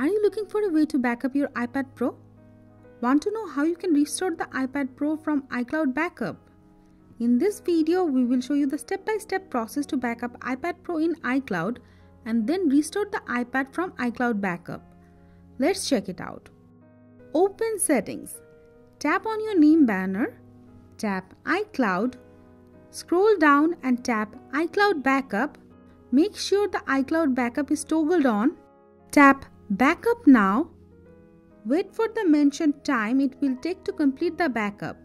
Are you looking for a way to back up your iPad Pro? Want to know how you can restore the iPad Pro from iCloud Backup? In this video, we will show you the step-by-step process to back up iPad Pro in iCloud and then restore the iPad from iCloud Backup. Let's check it out. Open Settings. Tap on your name banner, tap iCloud, scroll down and tap iCloud Backup. Make sure the iCloud Backup is toggled on. Tap Backup Now. Wait for the mentioned time it will take to complete the backup.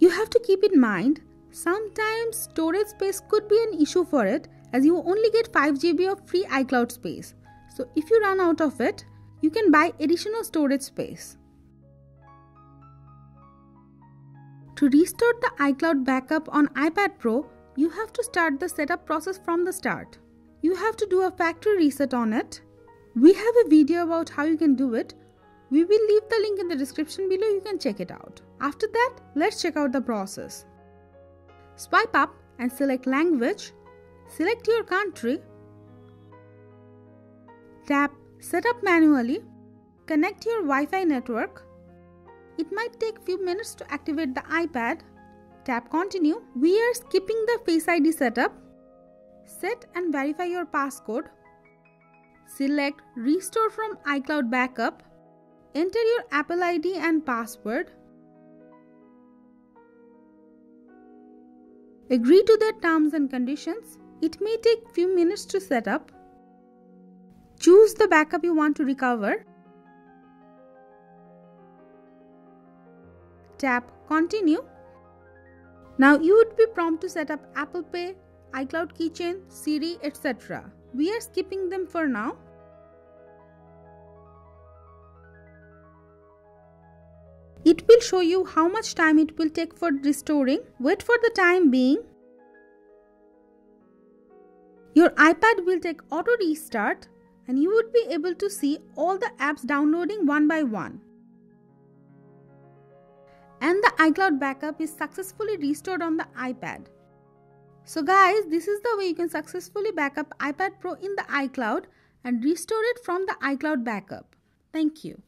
You have to keep in mind, sometimes storage space could be an issue for it, as you only get 5 GB of free iCloud space. So if you run out of it, you can buy additional storage space. To restore the iCloud backup on iPad Pro, you have to start the setup process from the start. You have to do a factory reset on it. We have a video about how you can do it. We will leave the link in the description below, you can check it out. After that, let's check out the process. Swipe up and select Language. Select your country. Tap Setup Manually. Connect your Wi-Fi network. It might take few minutes to activate the iPad. Tap Continue. We are skipping the Face ID setup. Set and verify your passcode. Select Restore from iCloud Backup. Enter your Apple ID and password. Agree to their terms and conditions. It may take few minutes to set up. Choose the backup you want to recover. Tap Continue. Now you would be prompted to set up Apple Pay, iCloud Keychain, Siri, etc. We are skipping them for now. It will show you how much time it will take for restoring. Wait for the time being. Your iPad will take auto restart and you would be able to see all the apps downloading one by one. And the iCloud backup is successfully restored on the iPad. So guys, this is the way you can successfully back up iPad Pro in the iCloud and restore it from the iCloud backup. Thank you.